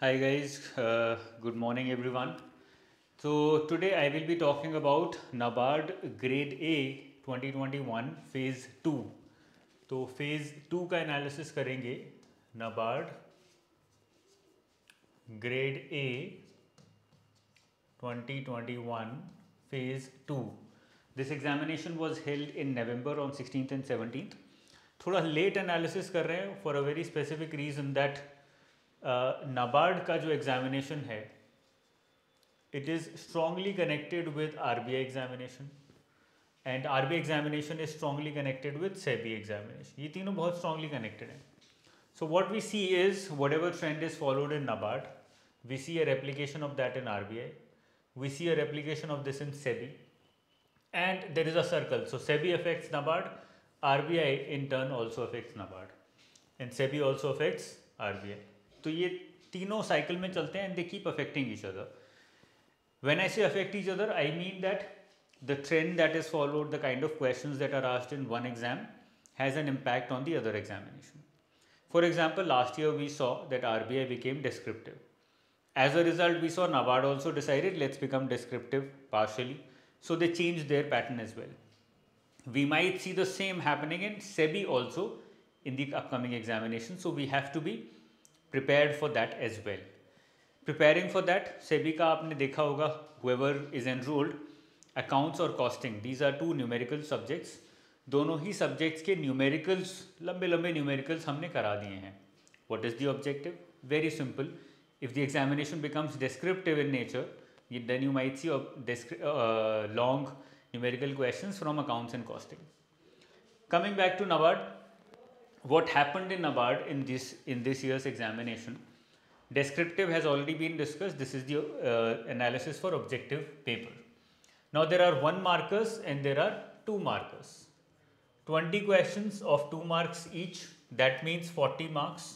Hi guys, good morning everyone. So today I will be talking about NABARD Grade A 2021 Phase 2. तो Phase 2 का analysis करेंगे NABARD Grade A 2021 Phase 2. This examination was held in November on 16th and 17th. थोड़ा late analysis कर रहे हैं for a very specific reason that NABARD का जो examination है it is strongly connected with RBI examination and RBI examination is strongly connected with SEBI examination. ये तीनों बहुत स्ट्रांगली कनेक्टेड हैं. So what we see is whatever trend is followed in NABARD we see a replication of that in RBI, we see a replication of this in SEBI and there is a circle. So SEBI affects NABARD, RBI in turn also affects NABARD and SEBI also affects RBI. तो ये तीनों cycle में चलते हैं and they keep affecting each other. When I say affect each other I mean that the trend that is followed, the kind of questions that are asked in one exam has an impact on the other examination. For example last year we saw that RBI became descriptive. As a result we saw NABARD also decided let's become descriptive partially, so they change their pattern as well. We might see the same happening in SEBI also in the upcoming examination. So we have to be prepared for that as well. Preparing for that, SEBI का आपने देखा होगा, whoever is enrolled, accounts और costing, these are two numerical subjects. दोनों ही subjects के numericals, लंबे लंबे numericals हमने करा दिए हैं. What is the objective? Very simple. If the examination becomes descriptive in nature, then you might see long numerical questions from accounts and costing. Coming back to NABARD, what happened in NABARD in this year's examination? Descriptive has already been discussed. This is the analysis for objective paper. Now there are one markers and there are two markers. 20 questions of 2 marks each, that means 40 marks,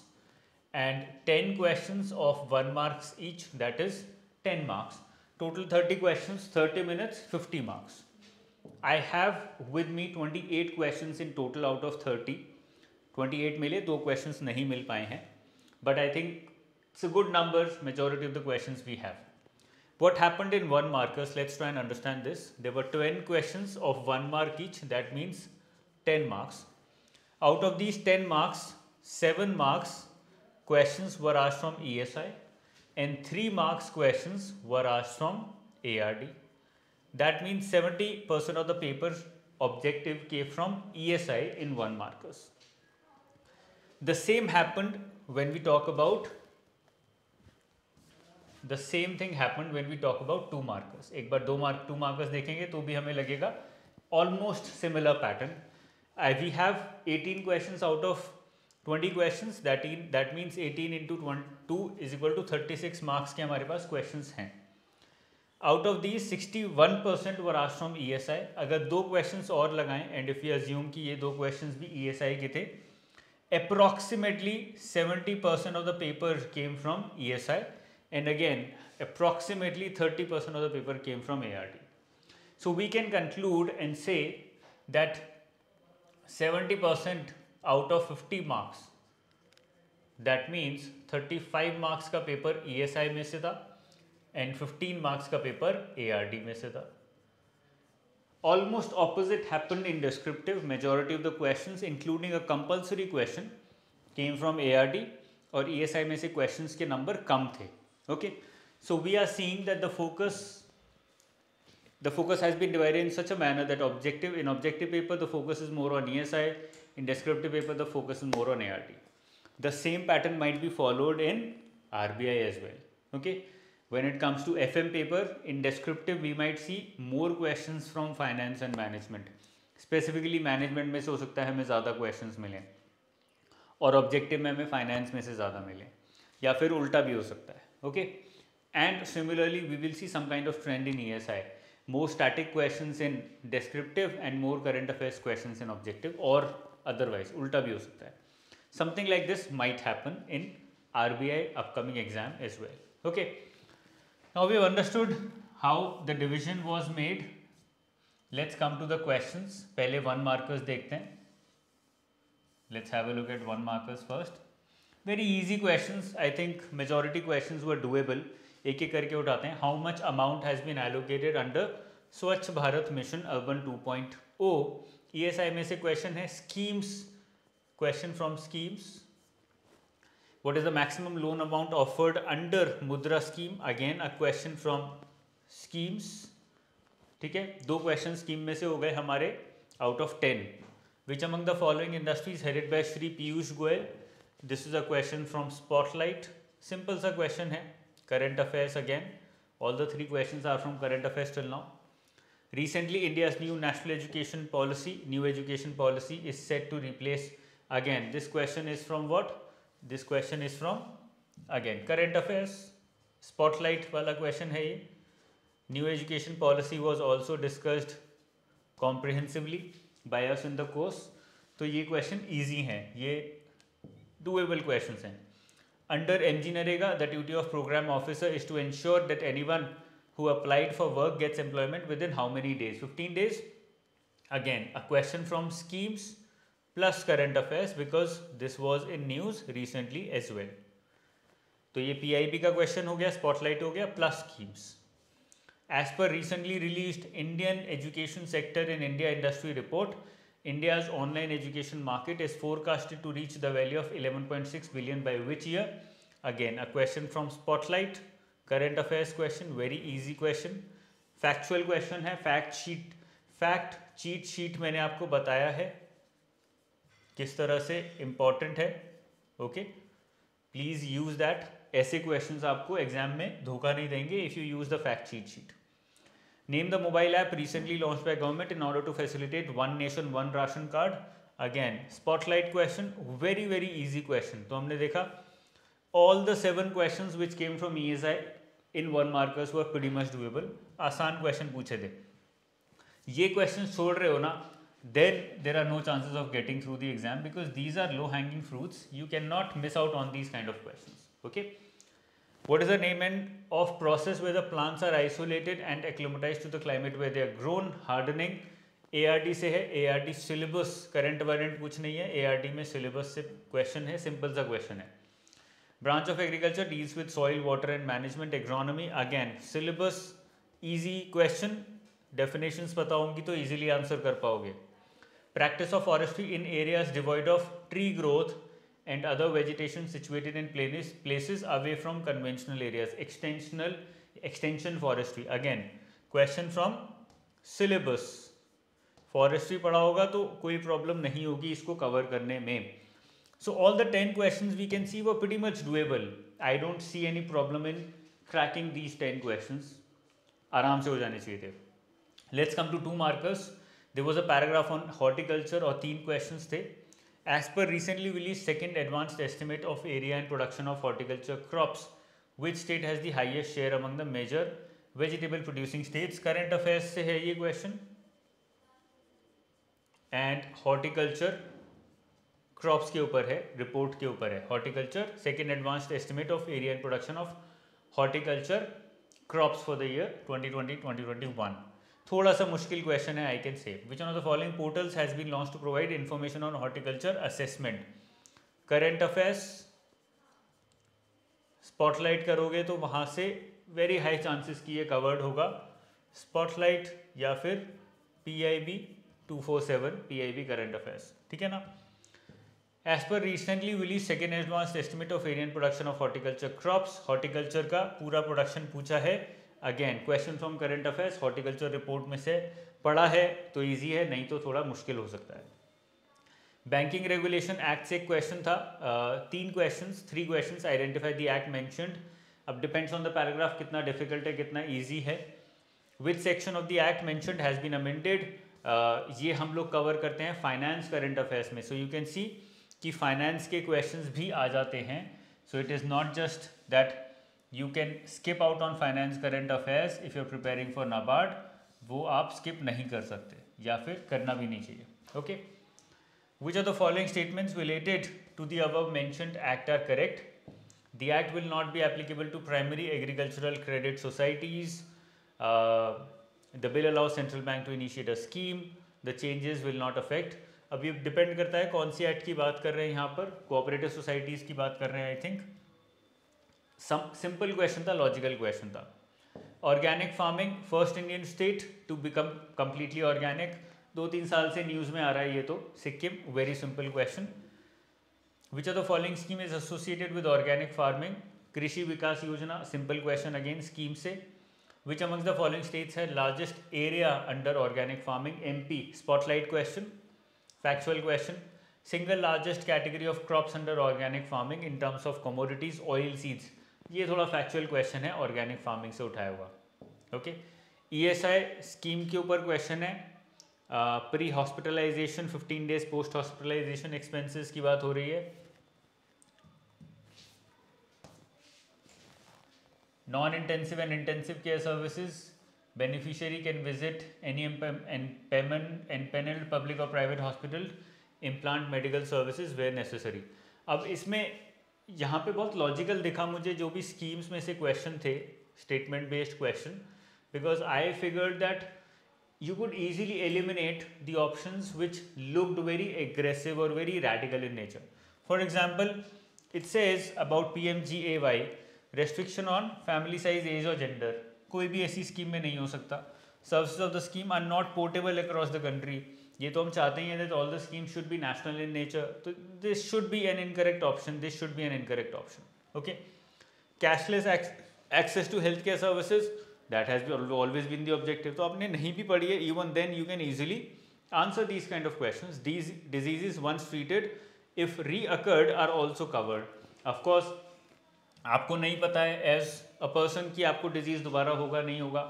and 10 questions of 1 marks each, that is 10 marks. Total 30 questions, 30 minutes, 50 marks. I have with me 28 questions in total out of 30. 28 में ले 2 question नहीं मिल पाए हैं, but I think it's a good number. Majority of the question we have. What happened in one markers, let's try and understand this. There were 10 question of 1 mark each, that means 10 marks. Out of these 10 marks, 7 marks question were asked from ESI and 3 marks question were asked from ARD. That means 70% of the paper objective के from ESI in one markers. The same happened when we talk about two markers. एक बार two markers देखेंगे तो भी हमें लगेगा almost similar pattern. We have 18 questions out of 20 questions. That means 18 into 2 is equal to 36 marks के हमारे पास questions हैं. Out of these 61% were asked from ESI. अगर 2 questions और लगाएं and if we assume कि ये 2 questions भी ESI के थे, approximately 70% of the paper came from ESI and again approximately 30% of the paper came from ARD. So we can conclude and say that 70% out of 50 marks, that means 35 marks का paper ESI में से था and 15 marks का paper ARD में से था. Almost opposite happened in descriptive. Majority of the questions, including a compulsory question, came from ARD और ESI में से questions के number कम थे. Okay, so we are seeing that the focus has been divided in such a manner that in objective paper the focus is more on ESI, in descriptive paper the focus is more on ARD. The same pattern might be followed in RBI as well. Okay. When it comes to FM paper, in descriptive we might see more questions from finance and management. Specifically management में से हो सकता है हमें ज़्यादा questions मिलें और objective में हमें finance में से ज़्यादा मिलें, या फिर उल्टा भी हो सकता है. Okay, and similarly we will see some kind of trend in ESI, more static questions in descriptive and more current affairs questions in objective, or otherwise उल्टा भी हो सकता है. Something like this might happen in RBI upcoming exam as well. Okay. Now we have understood how the division was made. Let's come to the questions. पहले one markers देखते हैं. Let's have a look at one markers first. Very easy questions, I think majority questions were doable. एक एक करके उठाते हैं। How much amount has been allocated under Swachh Bharat mission urban 2.0। ESI में से क्वेश्चन है schemes, question from schemes. What is the maximum loan amount offered under Mudra scheme? Again, a question from schemes. ठीक है, दो क्वेश्चन स्कीम में से हो गए हमारे out of 10। Which among the following industries headed by Shri Piyush Goyal? This is a question from Spotlight. Simple सा question है, current affairs again. All the three questions are from current affairs till now. Recently, India's new national education policy, new education policy is set to replace again. This question is from what? This question is from again current affairs, spotlight वाला question है ये। New education policy was also discussed comprehensively by us in the course. तो ये question easy हैं, ये doable question हैं। Under MGNREGA the duty of program officer is to ensure that anyone who applied for work gets employment within how many days? 15 days। Again a question from schemes plus current affairs because this was in news recently as well. तो ये PIB का question हो गया, spotlight हो गया, plus schemes. As per recently released Indian education sector in India industry report, India's online education market is forecasted to reach the value of 11.6 billion by which year? Again a question from spotlight, current affairs question, very easy question. Factual question है, fact cheat sheet मैंने आपको बताया है किस तरह से important है। Okay, please use that. ऐसे क्वेश्चंस आपको एग्जाम में धोखा नहीं देंगे if you use the fact cheat sheet. Name the mobile app recently launch by government in order to facilitate one nation one ration card. Again spotlight question, very very easy question. तो हमने देखा all the 7 questions which came from ESI in one markers were pretty much doable. आसान question पूछे थे। ये question छोड़ रहे हो ना, then there are no chances of getting through the exam because these are low hanging fruits. You cannot miss out on these kind of questions. Okay, what is the name and of process where the plants are isolated and acclimatized to the climate where they are grown? Hardening. ARD से है, ARD syllabus current variant कुछ नहीं है, ARD में syllabus से question है, simple सा question है। Branch of agriculture deals with soil, water and management. Agronomy, again syllabus, easy question, definitions पता होंगी तो easily answer कर पाओगे। Practice of forestry in areas devoid of tree growth and other vegetation situated in places away from conventional areas. Extension forestry. Again, question from syllabus. Forestry पढ़ा होगा तो कोई problem नहीं होगी इसको cover करने में. So all the 10 questions we can see were pretty much doable. I don't see any problem in cracking these 10 questions. आराम से हो जाने चाहिए थे. Let's come to 2 markers. There was a paragraph on horticulture और 3 questions थे। As per recently released second advanced estimate of area and production of horticulture crops, which state has the highest share among the major vegetable producing states? Current affairs से है ये question and horticulture crops के ऊपर है, report के ऊपर है। Horticulture second advanced estimate of area and production of horticulture crops for the year 2020-2021. थोड़ा सा मुश्किल क्वेश्चन है, I can say. Which one of the following portals has been launch to provide information on horticulture assessment? Current affairs, spotlight करोगे तो वहाँ से very high chances की ये कवर्ड होगा। स्पॉटलाइट या फिर पीआईबी 247, पीआईबी करंट अफेयर्स, ठीक है ना। As per recently release second advance estimate of area and production of horticulture crops, horticulture का पूरा प्रोडक्शन पूछा है। Again question from current affairs, horticulture report में से पढ़ा है तो इजी है, नहीं तो थोड़ा मुश्किल हो सकता है। बैंकिंग रेगुलेशन एक्ट से एक क्वेश्चन था, 3 questions identify the act mentioned. अब डिपेंड्स ऑन द पैराग्राफ कितना डिफिकल्ट है कितना ईजी है। Which section of the act mentioned has been amended? ये हम लोग कवर करते हैं फाइनेंस करंट अफेयर्स में। सो यू कैन सी कि फाइनेंस के क्वेश्चंस भी आ जाते हैं। So it is not just that You can skip out on finance current affairs if you are preparing for NABARD. वो आप skip नहीं कर सकते या फिर करना भी नहीं चाहिए। Okay. Which of the following statements related to the above mentioned act are correct? The act will not be applicable to primary agricultural credit societies. The bill allows central bank to initiate a scheme. The changes will not affect अब ये depend करता है कौन C act की बात कर रहे हैं, यहाँ पर कोऑपरेटिव सोसाइटीज़ की बात कर रहे हैं। आई थिंक सिंपल क्वेश्चन था, लॉजिकल क्वेश्चन था। Organic farming, first Indian state to become completely organic, 2-3 साल से न्यूज़ में आ रहा है ये तो, Sikkim. Very simple question, which are the following scheme is associated with organic farming. Krishi Vikas Yojana, simple question again scheme से। Which amongst the following states है largest area under organic farming. MP, spotlight question, factual question. Single largest category of crops under organic farming in terms of commodities, oil seeds. ये थोड़ा factual question है organic farming से उठाया हुआ। Okay, ESI scheme के ऊपर question है। Pre hospitalization 15 days post hospitalisation expenses की बात हो रही है। Non intensive and intensive care services, beneficiary can visit any empanelled public और private hospital, implant medical services where necessary. अब इसमें यहाँ पे बहुत लॉजिकल दिखा मुझे जो भी स्कीम्स में से क्वेश्चन थे, statement based question, because I figured that you could easily eliminate the options which looked very aggressive और very radical in nature. For example, it says about PMGAY, restriction on family size, age और gender कोई भी ऐसी scheme में नहीं हो सकता। Services of the scheme are not portable across the country, ये तो हम चाहते हैं that all the scheme should be national in nature, तो this should be an incorrect option, this should be an incorrect option. Okay, cashless access to health care services, that has always been the objective. तो आपने नहीं भी पढ़ी है, even then you can easily answer these kind of questions. These diseases once treated if रीअकर्ड are also covered. Of course आपको नहीं पता है एज अ पर्सन कि आपको डिजीज दोबारा होगा नहीं होगा,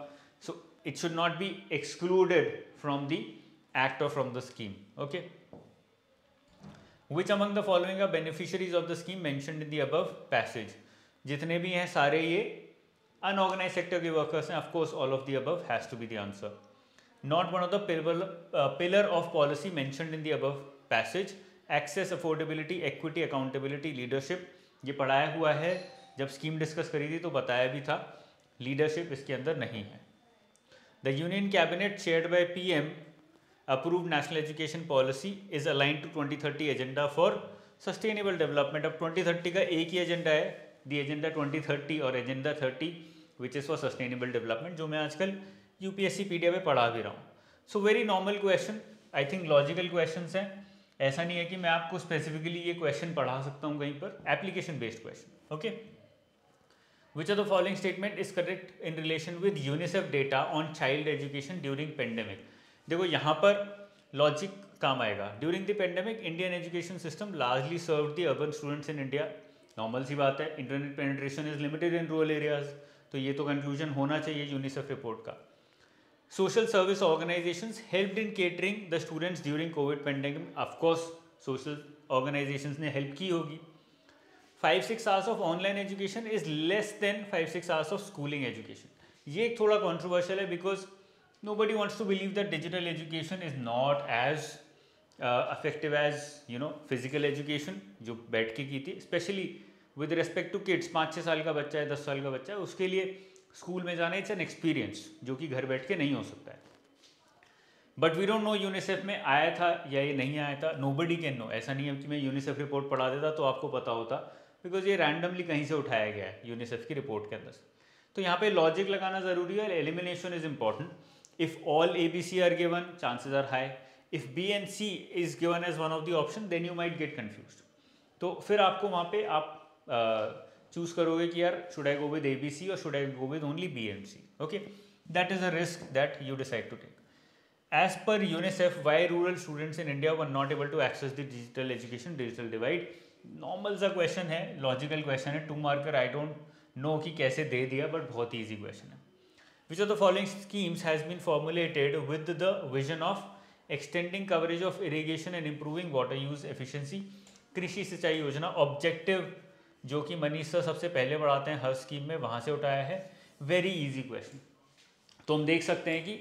so it should not be excluded from the act or from the scheme. Okay, which among the following are beneficiaries of the scheme mentioned in the above passage? जितने भी हैं सारे ये unorganized sector के workers हैं, of course all of the above has to be the answer. Not one of the pillar of policy mentioned in the above passage. Access, affordability, equity, accountability, leadership, ये पढ़ाया हुआ है, जब scheme discuss करी थी तो बताया भी था। लीडरशिप इसके अंदर नहीं है। The union cabinet chaired by PM approved national education policy is aligned to 2030 agenda for sustainable development. अब 2030 का एक ही एजेंडा है, दी एजेंडा 2030 और agenda 30 which is for sustainable development, जो मैं आजकल यूपीएससी पीडीएफ में पढ़ा भी रहा हूँ। So very normal question, I think logical question हैं, ऐसा नहीं है कि मैं आपको स्पेसिफिकली ये क्वेश्चन पढ़ा सकता हूँ कहीं पर, application based question. Okay, which are the following statement is correct in relation with UNICEF data on child education during pandemic. देखो यहाँ पर लॉजिक काम आएगा। During the pandemic Indian education system largely serve the urban students in India. Normal सी बात है, internet penetration is limited in rural areas, तो ये तो कंक्लूजन होना चाहिए यूनिसेफ रिपोर्ट का। Social service organisations helped in catering the students during Covid pandemic, of course social organisations ने हेल्प की होगी। 5-6 hours of online education is less than 5-6 hours of schooling education. ये थोड़ा कॉन्ट्रोवर्शियल है because nobody wants to believe that digital education is not as effective as, you know, physical education जो बैठ के की थी, especially with respect to kids। 5-6 साल का बच्चा है, 10 साल का बच्चा है, उसके लिए स्कूल में जाना इट्स एन एक्सपीरियंस जो कि घर बैठ के नहीं हो सकता है। But we don't know UNICEF में आया था या ये नहीं आया था, nobody can know। ऐसा नहीं है कि मैं यूनिसेफ रिपोर्ट पढ़ा देता तो आपको पता होता, बिकॉज ये रैंडमली कहीं से उठाया गया है यूनिसेफ की रिपोर्ट के अंदर। तो यहाँ पे लॉजिक लगाना ज़रूरी है, elimination is important. If all A, B, C are given, chances are high. If B and C is given as one of the option, then you might get confused. तो फिर आपको वहाँ पे आप चूज करोगे कि यार should I go with A, B, C or should I go with only B and C? Okay, that is a risk that you decide to take. As per UNICEF, why rural students in India were not able to access the digital education? Digital divide. Normal सा question है, logical question है, 2 marker। I don't know कि कैसे दे दिया, but बहुत easy question है। Which of the following schemes has been formulated with the vision of extending coverage of irrigation and improving water use efficiency? कृषि सिंचाई योजना, ऑब्जेक्टिव जो कि मनीष सर सबसे पहले बढ़ाते हैं हर स्कीम में, वहाँ से उठाया है। Very easy question. तो हम देख सकते हैं कि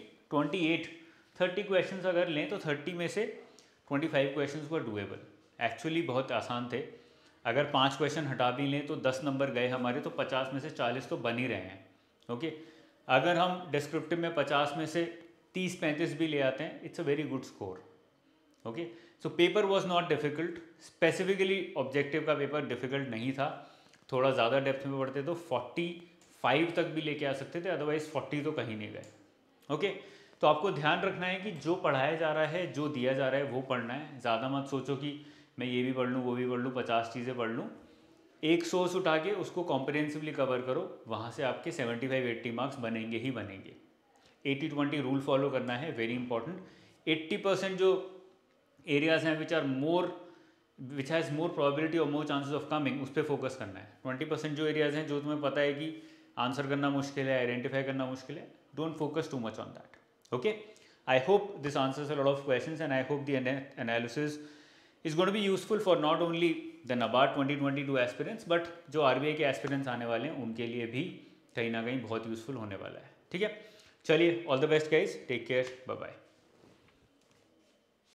30 क्वेश्चंस अगर लें तो 30 में से 25 क्वेश्चंस वर डूएबल, एक्चुअली बहुत आसान थे। अगर 5 क्वेश्चन हटा भी लें तो 10 नंबर गए हमारे, तो 50 में से 40 तो बन ही रहे हैं। ओके अगर हम डिस्क्रिप्टिव में 50 में से 30-35 भी ले आते हैं, it's a very good score. Okay so paper was not difficult, specifically objective का पेपर डिफिकल्ट नहीं था, थोड़ा ज़्यादा डेप्थ में पढ़ते तो 45 तक भी लेके आ सकते थे, अदरवाइज 40 तो कहीं नहीं गए। ओके, तो आपको ध्यान रखना है कि जो पढ़ाया जा रहा है, जो दिया जा रहा है वो पढ़ना है। ज़्यादा मत सोचो कि मैं ये भी पढ़ लूँ, वो भी पढ़ लूँ, 50 चीज़ें पढ़ लूँ। एक सोर्स उठा के उसको कॉम्प्रिहेंसिवली कवर करो, वहाँ से आपके 75-80 मार्क्स बनेंगे ही बनेंगे। 80-20 रूल फॉलो करना है, वेरी इंपॉर्टेंट। 80% जो एरियाज हैं विच हैज़ मोर प्रोबेबिलिटी और मोर चांसेस ऑफ कमिंग, उस पर फोकस करना है। 20% जो एरियाज हैं जो तुम्हें पता है कि आंसर करना मुश्किल है, आइडेंटिफाई करना मुश्किल है, don't focus too much on that. Okay, I hope this answers a lot of questions and I hope the analysis is going to be useful for not only the NABARD 2022 aspirants but जो RBI के aspirants आने वाले हैं उनके लिए भी कहीं ना कहीं बहुत यूजफुल होने वाला है। ठीक है, चलिए, all the best guys, take care, bye bye.